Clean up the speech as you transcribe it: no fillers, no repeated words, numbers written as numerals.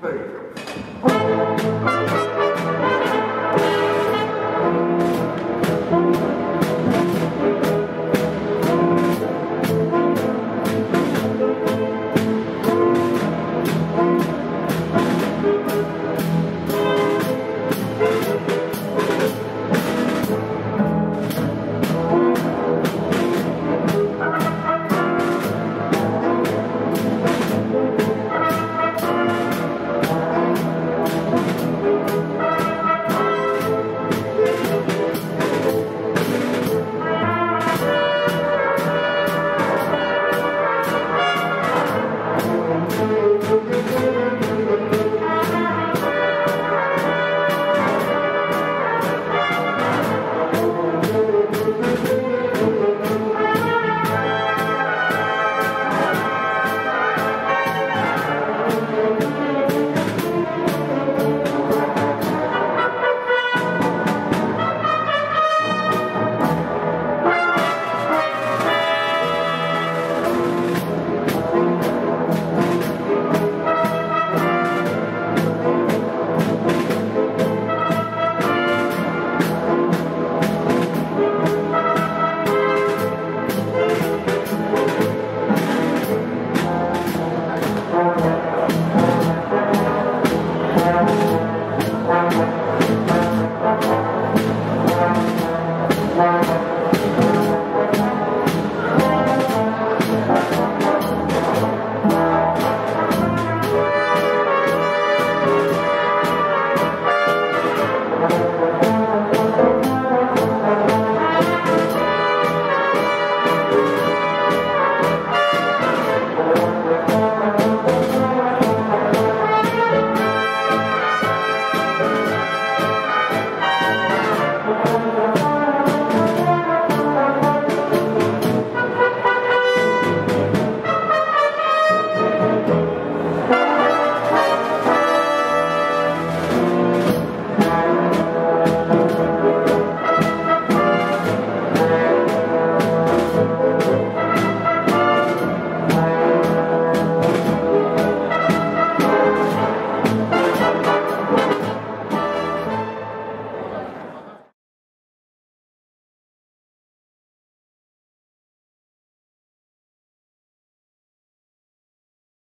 Peter.